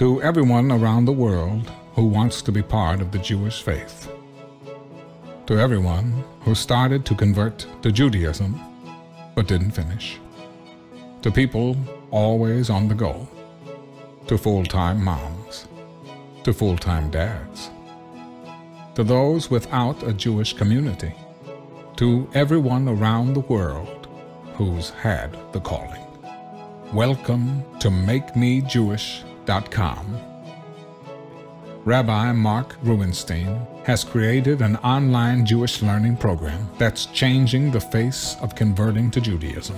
to everyone around the world who wants to be part of the Jewish faith, to everyone who started to convert to Judaism but didn't finish, to people always on the go, to full-time moms, to full-time dads, to those without a Jewish community, to everyone around the world who's had the calling. Welcome to makemejewish.com. Rabbi Marc Rubenstein has created an online Jewish learning program that's changing the face of converting to Judaism,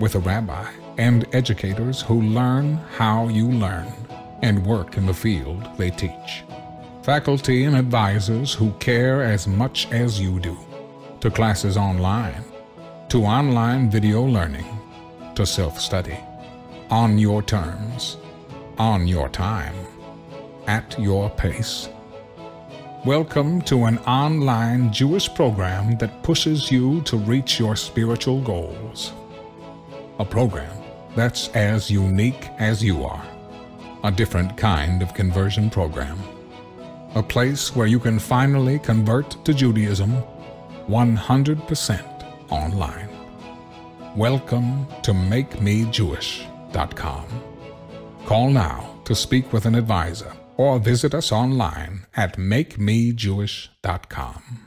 with a rabbi and educators who learn how you learn and work in the field they teach. Faculty and advisors who care as much as you do, to classes online, to online video learning, to self-study, on your terms, on your time, at your pace. Welcome to an online Jewish program that pushes you to reach your spiritual goals. A program that's as unique as you are. A different kind of conversion program. A place where you can finally convert to Judaism 100% online. Welcome to makemejewish.com. Call now to speak with an advisor or visit us online at makemejewish.com.